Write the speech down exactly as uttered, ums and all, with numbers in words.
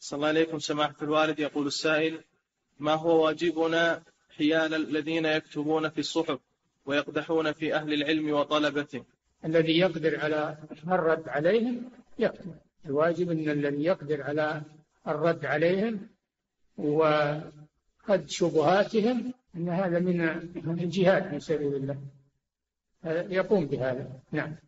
صلى الله عليكم سماحة الوالد. يقول السائل: ما هو واجبنا حيال الذين يكتبون في الصحف ويقدحون في أهل العلم وطلبته؟ الذي يقدر على الرد عليهم يكتب. الواجب أن الذي يقدر على الرد عليهم وقد شبهاتهم أن هذا من الجهاد من سبيل الله يقوم بهذا. نعم.